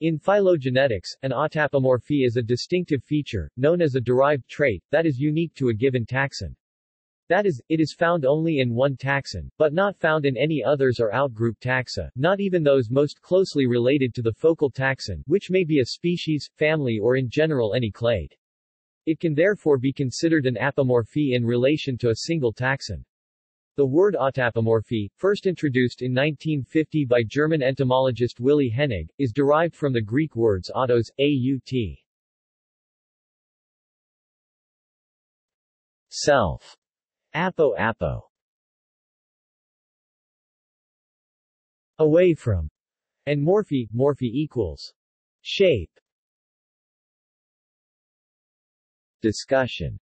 In phylogenetics, an autapomorphy is a distinctive feature, known as a derived trait, that is unique to a given taxon. That is, it is found only in one taxon, but not found in any others or outgroup taxa, not even those most closely related to the focal taxon, which may be a species, family or in general any clade. It can therefore be considered an apomorphy in relation to a single taxon. The word autapomorphy, first introduced in 1950 by German entomologist Willi Hennig, is derived from the Greek words autos, aut. Self. Apo-apo. Away from. And morphy, morphy equals. Shape. Discussion.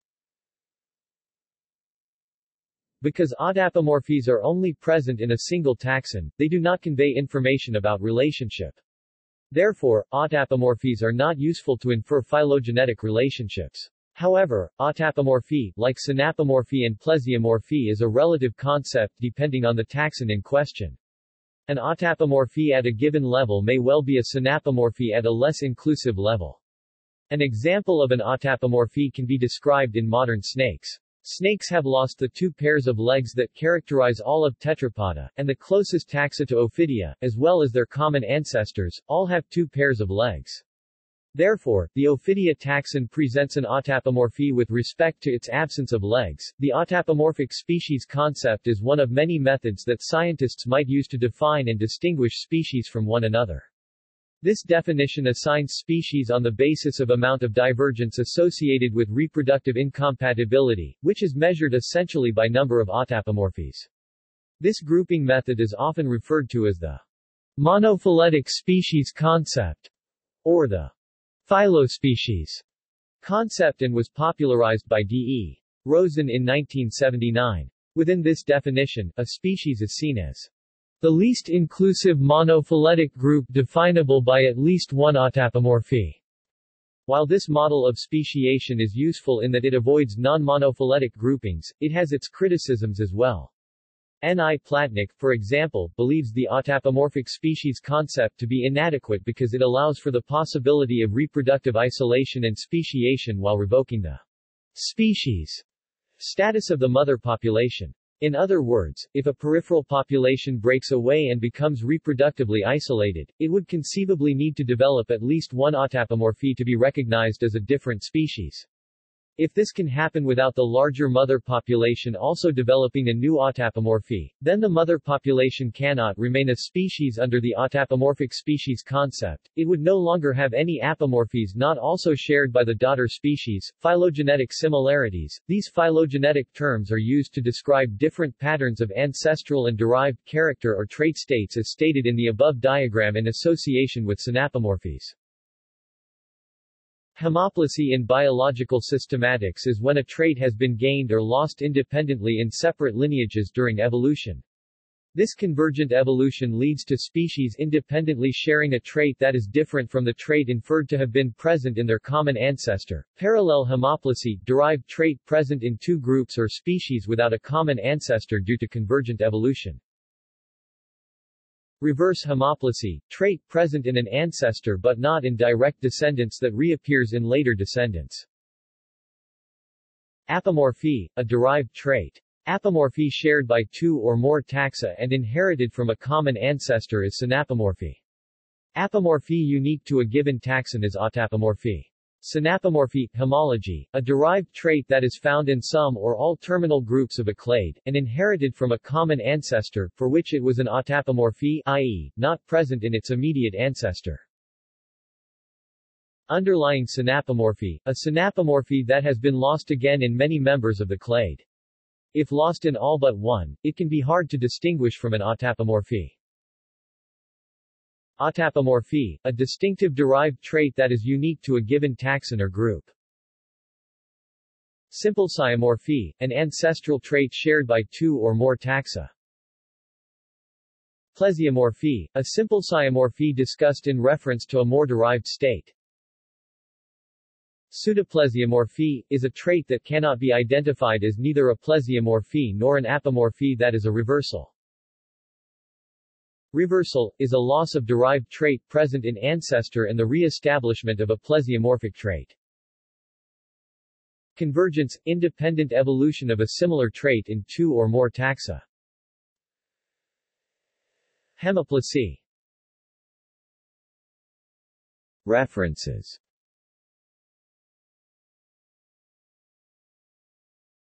Because autapomorphies are only present in a single taxon, they do not convey information about relationship. Therefore, autapomorphies are not useful to infer phylogenetic relationships. However, autapomorphy, like synapomorphy and plesiomorphy, is a relative concept depending on the taxon in question. An autapomorphy at a given level may well be a synapomorphy at a less inclusive level. An example of an autapomorphy can be described in modern snakes. Snakes have lost the two pairs of legs that characterize all of Tetrapoda, and the closest taxa to Ophidia, as well as their common ancestors, all have two pairs of legs. Therefore, the Ophidia taxon presents an autapomorphy with respect to its absence of legs. The autapomorphic species concept is one of many methods that scientists might use to define and distinguish species from one another. This definition assigns species on the basis of amount of divergence associated with reproductive incompatibility, which is measured essentially by number of autapomorphies. This grouping method is often referred to as the monophyletic species concept, or the phylospecies concept, and was popularized by D.E. Rosen in 1979. Within this definition, a species is seen as the least inclusive monophyletic group definable by at least one autapomorphy. While this model of speciation is useful in that it avoids non-monophyletic groupings, it has its criticisms as well. N. I. Platnick, for example, believes the autapomorphic species concept to be inadequate because it allows for the possibility of reproductive isolation and speciation while revoking the species status of the mother population. In other words, if a peripheral population breaks away and becomes reproductively isolated, it would conceivably need to develop at least one autapomorphy to be recognized as a different species. If this can happen without the larger mother population also developing a new autapomorphy, then the mother population cannot remain a species under the autapomorphic species concept. It would no longer have any apomorphies not also shared by the daughter species. Phylogenetic similarities. These phylogenetic terms are used to describe different patterns of ancestral and derived character or trait states as stated in the above diagram in association with synapomorphies. Homoplasy in biological systematics is when a trait has been gained or lost independently in separate lineages during evolution. This convergent evolution leads to species independently sharing a trait that is different from the trait inferred to have been present in their common ancestor. Parallel homoplasy, derived trait present in two groups or species without a common ancestor due to convergent evolution. Reverse homoplasy, trait present in an ancestor but not in direct descendants that reappears in later descendants. Apomorphy, a derived trait. Apomorphy shared by two or more taxa and inherited from a common ancestor is synapomorphy. Apomorphy unique to a given taxon is autapomorphy. Synapomorphy, homology, a derived trait that is found in some or all terminal groups of a clade, and inherited from a common ancestor, for which it was an autapomorphy, i.e., not present in its immediate ancestor. Underlying synapomorphy, a synapomorphy that has been lost again in many members of the clade. If lost in all but one, it can be hard to distinguish from an autapomorphy. Autapomorphy, a distinctive derived trait that is unique to a given taxon or group. Simplesiomorphy, an ancestral trait shared by two or more taxa. Plesiomorphy, a simplesiomorphy discussed in reference to a more derived state. Pseudoplesiomorphy, is a trait that cannot be identified as neither a plesiomorphy nor an apomorphy that is a reversal. Reversal is a loss of derived trait present in ancestor and the re-establishment of a plesiomorphic trait. Convergence – independent evolution of a similar trait in two or more taxa. Hemiplecy. References